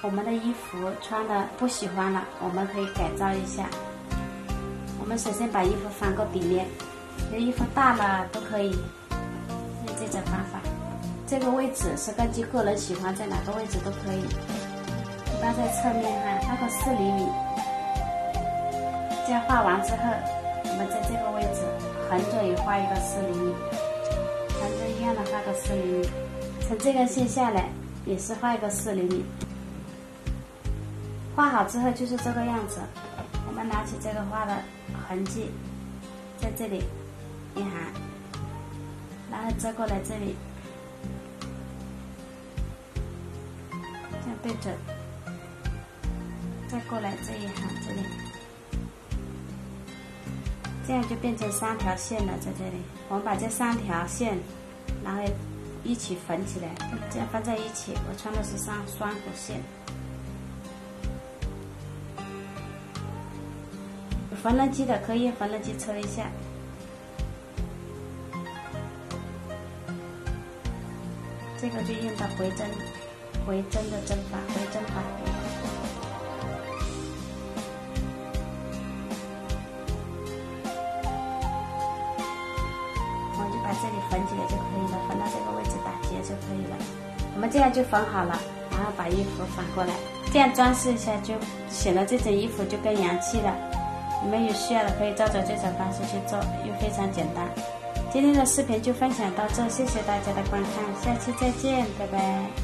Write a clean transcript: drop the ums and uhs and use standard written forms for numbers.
我们的衣服穿的不喜欢了，我们可以改造一下。我们首先把衣服翻个比例，有衣服大了都可以用这种方法。这个位置是根据个人喜欢，在哪个位置都可以。一般在侧面哈，拉个4厘米。这样画完之后，我们在这个位置横着也画一个4厘米，横着一样的画个4厘米。从这根线下来也是画一个4厘米。 画好之后就是这个样子，我们拿起这个画的痕迹，在这里一行，然后折过来这里，这样对准，再过来这一行这里，这样就变成3条线了。在这里，我们把这3条线，然后一起缝起来，这样放在一起。我穿的是双弧线。 缝纫机的可以用缝纫机抽一下，这个就用到回针的针法，回针法。我就把这里缝起来就可以了，缝到这个位置打结就可以了。我们这样就缝好了，然后把衣服反过来，这样装饰一下就显得这件衣服就更洋气了。 你们有需要的可以照着这种方式去做，又非常简单。今天的视频就分享到这，谢谢大家的观看，下期再见，拜拜。